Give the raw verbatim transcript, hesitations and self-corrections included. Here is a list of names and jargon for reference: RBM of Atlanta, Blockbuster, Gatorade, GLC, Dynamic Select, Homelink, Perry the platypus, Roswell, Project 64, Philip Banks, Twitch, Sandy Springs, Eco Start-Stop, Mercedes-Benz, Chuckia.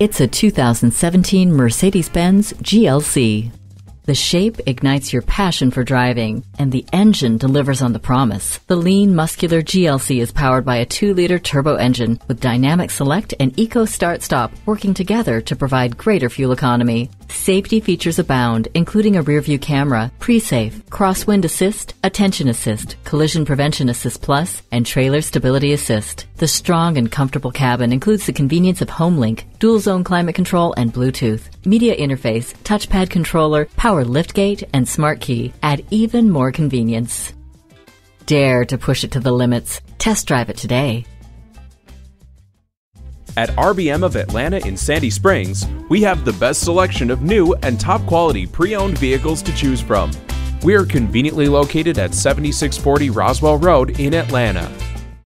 It's a two thousand seventeen Mercedes-Benz G L C. The shape ignites your passion for driving, and the engine delivers on the promise. The lean, muscular G L C is powered by a two liter turbo engine with Dynamic Select and Eco Start-Stop working together to provide greater fuel economy. Safety features abound, including a rear-view camera, pre-safe, crosswind assist, attention assist, collision prevention assist plus, and trailer stability assist. The strong and comfortable cabin includes the convenience of Homelink, dual-zone climate control, and Bluetooth, media interface, touchpad controller, power liftgate, and smart key add even more convenience. Dare to push it to the limits. Test drive it today. At R B M of Atlanta in Sandy Springs, we have the best selection of new and top-quality pre-owned vehicles to choose from. We are conveniently located at seventy-six forty Roswell Road in Atlanta.